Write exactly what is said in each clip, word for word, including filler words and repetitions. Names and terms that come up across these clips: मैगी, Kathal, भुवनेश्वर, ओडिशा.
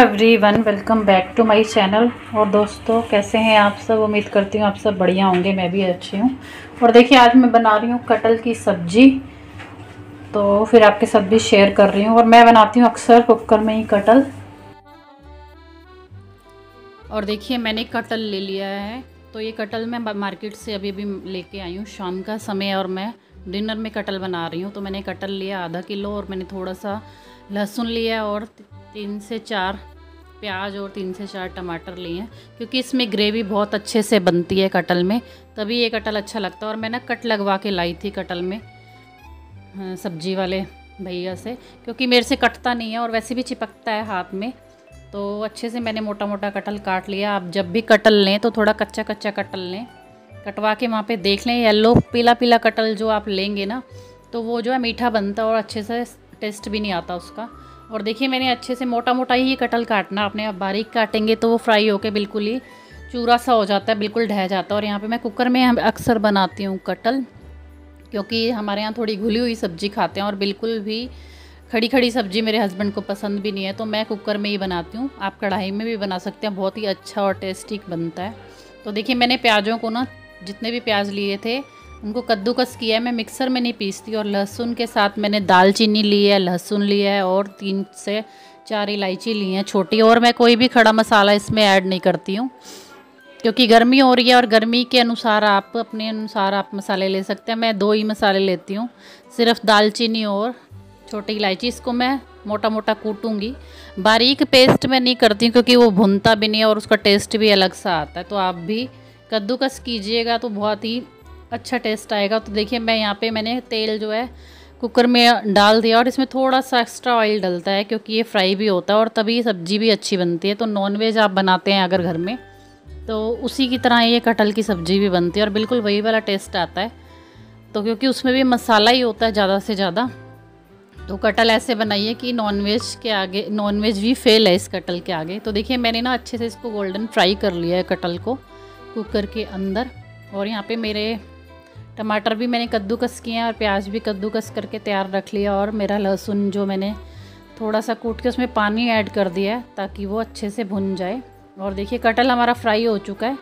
Everyone welcome back to my channel. और दोस्तों कैसे हैं आप सब, उम्मीद करती हूँ आप सब बढ़िया होंगे, मैं भी अच्छी हूँ। और देखिए आज मैं बना रही हूँ कटहल की सब्ज़ी, तो फिर आपके साथ भी शेयर कर रही हूँ। और मैं बनाती हूँ अक्सर कुकर में ही कटहल। और देखिए मैंने कटहल ले लिया है, तो ये कटहल मैं मार्केट से अभी भी लेके आई हूँ, शाम का समय और मैं डिनर में कटहल बना रही हूँ। तो मैंने कटहल लिया आधा किलो और मैंने थोड़ा सा लहसुन लिया और तीन से चार प्याज और तीन से चार टमाटर लिए हैं, क्योंकि इसमें ग्रेवी बहुत अच्छे से बनती है कटहल में, तभी ये कटहल अच्छा लगता है। और मैं ना कट लगवा के लाई थी कटहल में सब्जी वाले भैया से, क्योंकि मेरे से कटता नहीं है और वैसे भी चिपकता है हाथ में। तो अच्छे से मैंने मोटा मोटा कटहल काट लिया। आप जब भी कटहल लें तो थोड़ा कच्चा कच्चा कटहल लें, कटवा के वहाँ पे देख लें। येलो पीला पीला कटहल जो आप लेंगे ना, तो वो जो है मीठा बनता है और अच्छे से टेस्ट भी नहीं आता उसका। और देखिए मैंने अच्छे से मोटा मोटा ही कटहल काटना, आपने आप बारीक काटेंगे तो वो फ्राई होके बिल्कुल ही चूरा सा हो जाता है, बिल्कुल ढह जाता है। और यहाँ पे मैं कुकर में अक्सर बनाती हूँ कटहल, क्योंकि हमारे यहाँ थोड़ी घुली हुई सब्जी खाते हैं और बिल्कुल भी खड़ी खड़ी सब्जी मेरे हस्बैंड को पसंद भी नहीं है, तो मैं कुकर में ही बनाती हूँ। आप कढ़ाई में भी बना सकते हैं, बहुत ही अच्छा और टेस्टी बनता है। तो देखिए मैंने प्याज़ों को ना, जितने भी प्याज लिए थे उनको कद्दूकस किया है, मैं मिक्सर में नहीं पीसती। और लहसुन के साथ मैंने दालचीनी ली है, लहसुन लिया है और तीन से चार इलायची ली हैं छोटी। और मैं कोई भी खड़ा मसाला इसमें ऐड नहीं करती हूँ, क्योंकि गर्मी हो रही है और गर्मी के अनुसार आप अपने अनुसार आप मसाले ले सकते हैं। मैं दो ही मसाले लेती हूँ, सिर्फ दालचीनी और छोटी इलायची। इसको मैं मोटा मोटा कूटूँगी, बारीक पेस्ट में नहीं करती हूँ, क्योंकि वो भुनता भी नहीं है और उसका टेस्ट भी अलग सा आता है। तो आप भी कद्दूकस कीजिएगा तो बहुत ही अच्छा टेस्ट आएगा। तो देखिए मैं यहाँ पे मैंने तेल जो है कुकर में डाल दिया और इसमें थोड़ा सा एक्स्ट्रा ऑयल डलता है, क्योंकि ये फ्राई भी होता है और तभी सब्ज़ी भी अच्छी बनती है। तो नॉनवेज आप बनाते हैं अगर घर में, तो उसी की तरह ये कटहल की सब्ज़ी भी बनती है और बिल्कुल वही वाला टेस्ट आता है। तो क्योंकि उसमें भी मसाला ही होता है ज़्यादा से ज़्यादा, तो कटहल ऐसे बनाइए कि नॉनवेज के आगे नॉनवेज भी फेल है इस कटहल के आगे। तो देखिए मैंने ना अच्छे से इसको गोल्डन फ्राई कर लिया है कटहल को कुकर के अंदर। और यहाँ पर मेरे टमाटर भी मैंने कद्दूकस किए हैं और प्याज भी कद्दूकस करके तैयार रख लिया। और मेरा लहसुन जो मैंने थोड़ा सा कूट के उसमें पानी ऐड कर दिया है, ताकि वो अच्छे से भुन जाए। और देखिए कटहल हमारा फ्राई हो चुका है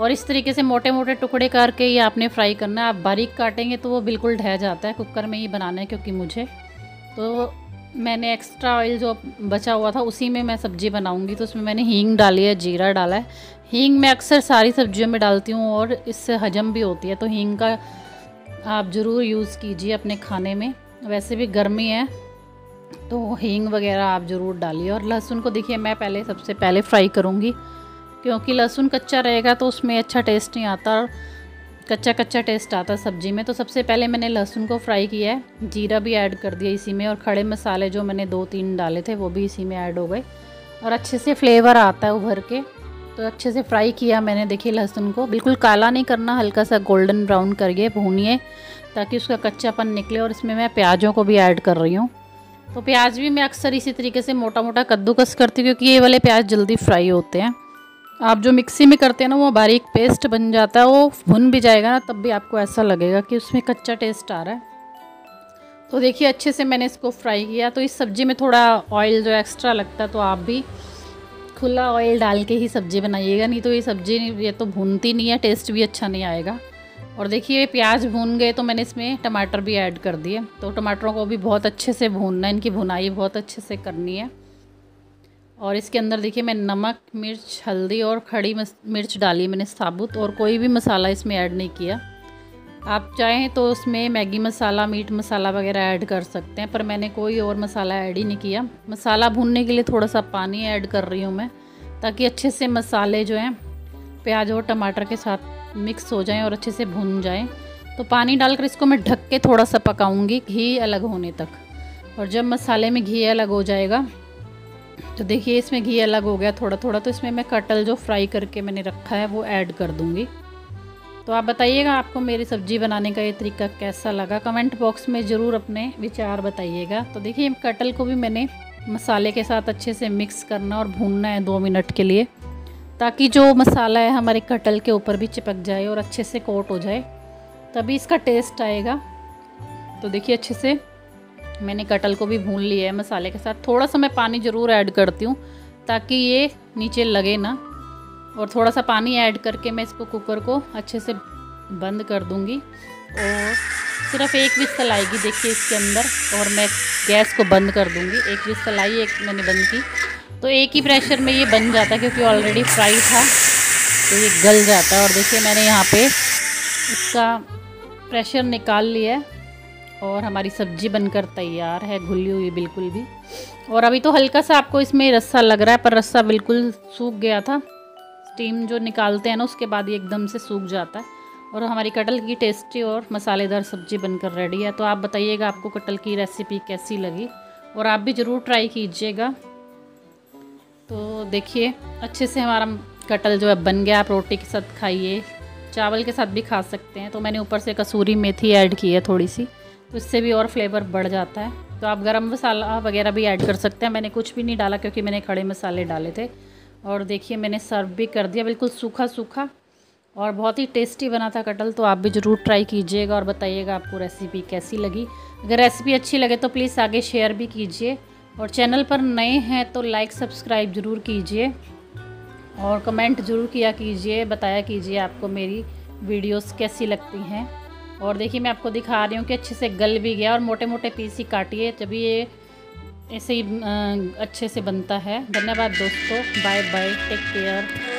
और इस तरीके से मोटे मोटे टुकड़े करके ये आपने फ्राई करना है। आप बारीक काटेंगे तो वो बिल्कुल ढह जाता है, कुकर में ही बनाना है क्योंकि मुझे। तो मैंने एक्स्ट्रा ऑयल जो बचा हुआ था उसी में मैं सब्ज़ी बनाऊँगी, तो उसमें मैंने हींग डाली है, जीरा डाला है। हींग मैं अक्सर सारी सब्जियों में डालती हूँ और इससे हजम भी होती है, तो हींग का आप ज़रूर यूज़ कीजिए अपने खाने में। वैसे भी गर्मी है तो हींग वगैरह आप ज़रूर डालिए। और लहसुन को देखिए मैं पहले सबसे पहले फ्राई करूँगी, क्योंकि लहसुन कच्चा रहेगा तो उसमें अच्छा टेस्ट नहीं आता, और कच्चा कच्चा टेस्ट आता सब्ज़ी में। तो सबसे पहले मैंने लहसुन को फ्राई किया है, जीरा भी ऐड कर दिया इसी में, और खड़े मसाले जो मैंने दो तीन डाले थे वो भी इसी में ऐड हो गए। और अच्छे से फ्लेवर आता है उभर के, तो अच्छे से फ्राई किया मैंने। देखिए लहसुन को बिल्कुल काला नहीं करना, हल्का सा गोल्डन ब्राउन करिए, भूनिए ताकि उसका कच्चापन निकले। और इसमें मैं प्याज़ों को भी ऐड कर रही हूँ। तो प्याज भी मैं अक्सर इसी तरीके से मोटा मोटा कद्दूकस करती हूँ, क्योंकि ये वाले प्याज जल्दी फ्राई होते हैं। आप जो मिक्सी में करते हैं ना, वो बारीक पेस्ट बन जाता है, वो भुन भी जाएगा ना, तब भी आपको ऐसा लगेगा कि उसमें कच्चा टेस्ट आ रहा है। तो देखिए अच्छे से मैंने इसको फ्राई किया। तो इस सब्ज़ी में थोड़ा ऑयल जो एक्स्ट्रा लगता है, तो आप भी खुला ऑयल डाल के ही सब्ज़ी बनाइएगा, नहीं तो ये सब्ज़ी ये तो भूनती नहीं है, टेस्ट भी अच्छा नहीं आएगा। और देखिए प्याज भून गए तो मैंने इसमें टमाटर भी ऐड कर दिए। तो टमाटरों को भी बहुत अच्छे से भूनना है, इनकी भुनाई बहुत अच्छे से करनी है। और इसके अंदर देखिए मैं नमक, मिर्च, हल्दी और खड़ी मिर्च डाली मैंने साबुत, और कोई भी मसाला इसमें ऐड नहीं किया। आप चाहें तो उसमें मैगी मसाला, मीट मसाला वगैरह ऐड कर सकते हैं, पर मैंने कोई और मसाला ऐड ही नहीं किया। मसाला भूनने के लिए थोड़ा सा पानी ऐड कर रही हूँ मैं, ताकि अच्छे से मसाले जो हैं प्याज और टमाटर के साथ मिक्स हो जाएं और अच्छे से भुन जाएं। तो पानी डालकर इसको मैं ढक के थोड़ा सा पकाऊँगी घी अलग होने तक। और जब मसाले में घी अलग हो जाएगा, तो देखिए इसमें घी अलग हो गया थोड़ा थोड़ा, तो इसमें मैं कटहल जो फ्राई करके मैंने रखा है वो ऐड कर दूँगी। तो आप बताइएगा आपको मेरी सब्ज़ी बनाने का ये तरीका कैसा लगा, कमेंट बॉक्स में ज़रूर अपने विचार बताइएगा। तो देखिए कटहल को भी मैंने मसाले के साथ अच्छे से मिक्स करना और भूनना है दो मिनट के लिए, ताकि जो मसाला है हमारे कटहल के ऊपर भी चिपक जाए और अच्छे से कोट हो जाए, तभी इसका टेस्ट आएगा। तो देखिए अच्छे से मैंने कटहल को भी भून लिया है मसाले के साथ। थोड़ा सा मैं पानी ज़रूर ऐड करती हूँ, ताकि ये नीचे लगे ना। और थोड़ा सा पानी ऐड करके मैं इसको कुकर को अच्छे से बंद कर दूंगी और सिर्फ एक विस्फल आएगी देखिए इसके अंदर। और मैं गैस को बंद कर दूंगी। एक विस्फल आई, एक मैंने बंद की, तो एक ही प्रेशर में ये बन जाता क्योंकि ऑलरेडी फ्राई था तो ये गल जाता। और देखिए मैंने यहाँ पे इसका प्रेशर निकाल लिया और हमारी सब्जी बनकर तैयार है, घुली हुई बिल्कुल भी। और अभी तो हल्का सा आपको इसमें रस्सा लग रहा है पर रस्सा बिल्कुल सूख गया था। स्टीम जो निकालते हैं ना उसके बाद ये एकदम से सूख जाता है। और हमारी कटहल की टेस्टी और मसालेदार सब्जी बनकर रेडी है। तो आप बताइएगा आपको कटहल की रेसिपी कैसी लगी और आप भी ज़रूर ट्राई कीजिएगा। तो देखिए अच्छे से हमारा कटहल जो है बन गया। आप रोटी के साथ खाइए, चावल के साथ भी खा सकते हैं। तो मैंने ऊपर से कसूरी मेथी ऐड की है थोड़ी सी, तो इससे भी और फ्लेवर बढ़ जाता है। तो आप गरम मसाला वगैरह भी ऐड कर सकते हैं। मैंने कुछ भी नहीं डाला क्योंकि मैंने खड़े मसाले डाले थे। और देखिए मैंने सर्व भी कर दिया बिल्कुल सूखा सूखा और बहुत ही टेस्टी बना था कटहल। तो आप भी ज़रूर ट्राई कीजिएगा और बताइएगा आपको रेसिपी कैसी लगी। अगर रेसिपी अच्छी लगे तो प्लीज़ आगे शेयर भी कीजिए। और चैनल पर नए हैं तो लाइक सब्सक्राइब ज़रूर कीजिए और कमेंट ज़रूर किया कीजिए, बताया कीजिए आपको मेरी वीडियोस कैसी लगती हैं। और देखिए मैं आपको दिखा रही हूँ कि अच्छे से गल भी गया और मोटे मोटे पीस ही काटिए, तभी ये ऐसे ही अच्छे से बनता है। धन्यवाद दोस्तों, बाय बाय, टेक केयर।